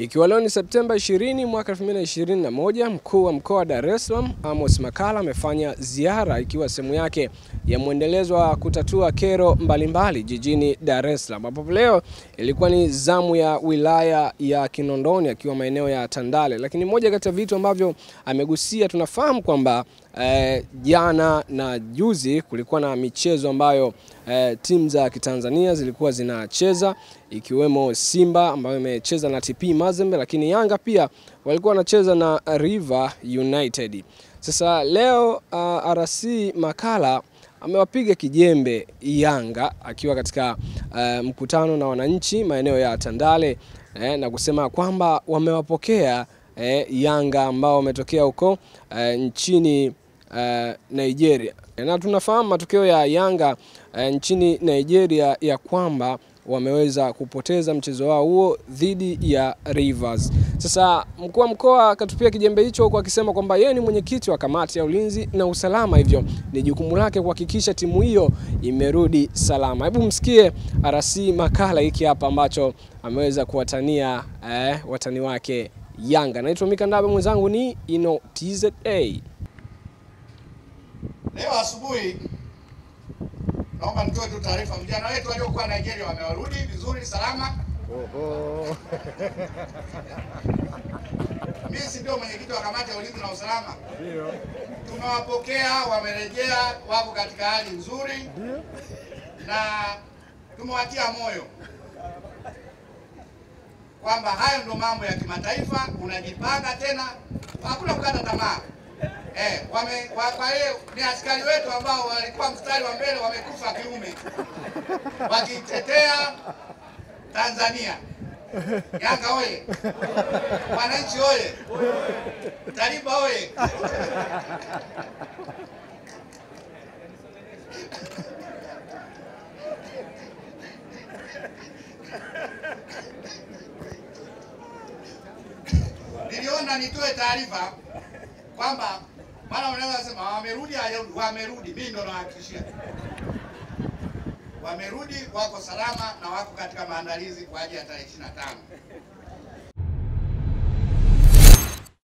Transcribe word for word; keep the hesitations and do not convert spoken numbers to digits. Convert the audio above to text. Ikiwa leo ni Septemba ishirini mwaka elfu mbili ishirini na moja, mkuu wa mkoa wa Dar es Salaam Amos Makalla amefanya ziara ikiwa sehemu yake ya mwendelezo wa kutatua kero mbalimbali jijini Dar es Salaam. Hapo leo ilikuwa ni zamu ya wilaya ya Kinondoni akiwa maeneo ya Tandale, lakini moja kati ya vitu ambavyo amegusia, tunafahamu kwamba eh, jana na juzi kulikuwa na michezo ambayo eh, timu za Kitanzania zilikuwa zinacheza, ikiwemo Simba ambayo imecheza na T P Mazembe, lakini Yanga pia walikuwa wanacheza na Rivers United. Sasa leo uh, R C Makalla amewapiga kijembe Yanga akiwa katika uh, mkutano na wananchi maeneo ya Tandale eh, na kusema kwamba wamewapokea eh, Yanga ambao wametokea huko eh, nchini Uh, Nigeria. Na tunafahamu matokeo ya Yanga uh, nchini Nigeria ya kwamba wameweza kupoteza mchezo wao huo dhidi ya Rivers. Sasa mkuu wa mkoa akatupia kijembe hicho huko akisema kwamba yeye ni mwenyekiti wa kamati ya ulinzi na usalama, hivyo ni jukumu lake kuhakikisha timu hiyo imerudi salama. Hebu msikie R C Makalla hiki hapa ambacho ameweza kuwatania uh, watani wake Yanga. Naitwa Mikandabe, mwenzangu ni Ino T Z A. Leo asubuhi naomba nitoe tu taarifa, vijana wetu waliokuwa Nigeria wamerudi vizuri salama. Oho. Mimi si ndio mwenyekiti wa kamati ya ulinzi na usalama? Ndio. Tumewapokea, wamerejea, wako katika hali nzuri. Ndio. Na tumewatia moyo kwamba hayo ndio mambo ya kimataifa, unajipanga tena, hakuna kukata tamaa. Eh, wame, kwa hiyo ni askari wetu ambao walikuwa mstari wa mbele wamekufa kiume wakitetea Tanzania. Yanga oye, wananchi oye, Taliba oye. Niliona nitoe taarifa kwamba maana unaweza kusema wamerudi hajarudi, wamerudi, mimi ndo nawahakikishia. Wamerudi, wako salama na wako katika maandalizi kwa ajili ya tarehe ishirini na tano.